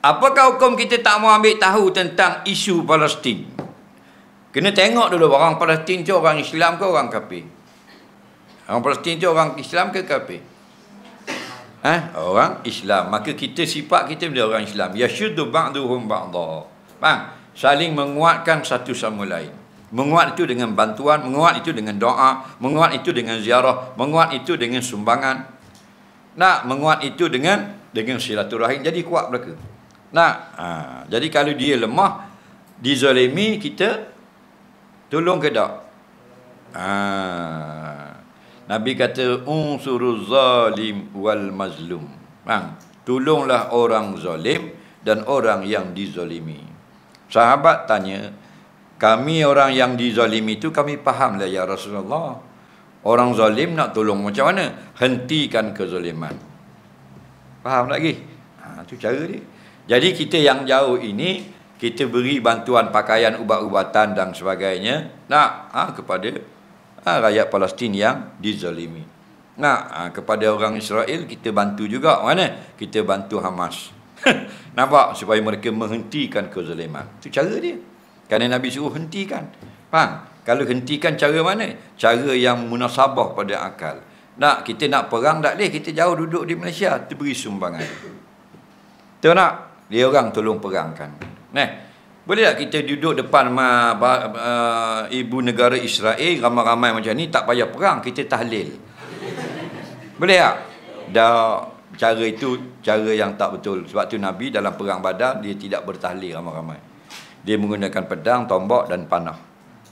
Apakah hukum kita tak mau ambil tahu tentang isu Palestin? Kena tengok dulu orang Palestin tu orang Islam ke orang kafir? Orang Palestin tu orang Islam ke kafir? Ha? Orang Islam. Maka kita sifat kita menjadi orang Islam. Yashuddu ba'duhum ba'dah. Faham? Saling menguatkan satu sama lain. Menguat itu dengan bantuan, menguat itu dengan doa, menguat itu dengan ziarah, menguat itu dengan sumbangan. Nak menguat itu dengan silaturahim, jadi kuat belaka. Nak, jadi kalau dia lemah, dizalimi, kita tolong ke tak? Nabi kata unsuruz zalim wal mazlum. Bang, tolonglah orang zalim dan orang yang dizalimi. Sahabat tanya, kami orang yang dizalimi itu kami fahamlah ya Rasulullah. Orang zalim nak tolong macam mana? Hentikan kezaliman. Faham lagi? Itu cara dia. Jadi kita yang jauh ini, kita beri bantuan pakaian, ubat-ubatan dan sebagainya nak kepada rakyat Palestin yang dizalimi. Nak kepada orang Israel kita bantu juga. Mana? Kita bantu Hamas. Nampak? Supaya mereka menghentikan kezaliman. Itu cara dia. Kerana Nabi suruh hentikan. Faham? Kalau hentikan cara mana? Cara yang munasabah pada akal. Nak kita nak perang tak boleh. Kita jauh duduk di Malaysia. Kita beri sumbangan. Tahu tak? Dia orang tolong perangkan. Boleh tak kita duduk depan ibu negara Israel ramai-ramai macam ni. Tak payah perang. Kita tahlil. Boleh tak? Dah. Cara itu cara yang tak betul. Sebab tu Nabi dalam perang Badar dia tidak bertahlil ramai-ramai. Dia menggunakan pedang, tombak dan panah.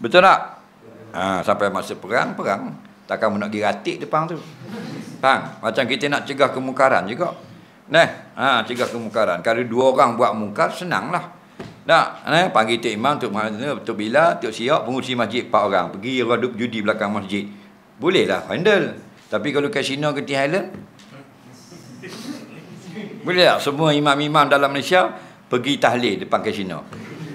Betul tak? Sampai masa perang. Takkan nak giratik depan tu. Faham? Macam kita nak cegah kemungkaran juga. Cegah kemungkaran. Kalau dua orang buat mungkar, senanglah. Tak? Panggil Tok Imam, Tok Bila, Tok Siap, pengurusi masjid 4 orang. Pergi waduk judi belakang masjid. Bolehlah handle. Tapi kalau kasino ke Thailand? Boleh tak? Semua imam-imam dalam Malaysia pergi tahlil depan kasino.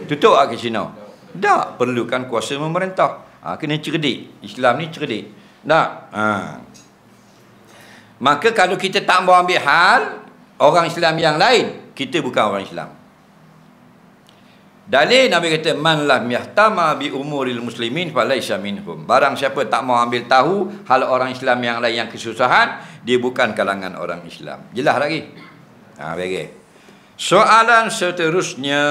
Tutup lah kasino. Tak, perlukan kuasa memerintah. Kena cerdik. Islam ni cerdik. Tak? Maka kalau kita tak mau ambil hal orang Islam yang lain, kita bukan orang Islam. Dalil Nabi kata man lam yahtama bi umuril muslimin falaysa minhum. Barang siapa tak mau ambil tahu hal orang Islam yang lain yang kesusahan, dia bukan kalangan orang Islam. Jelas lagi? Baik. Soalan seterusnya.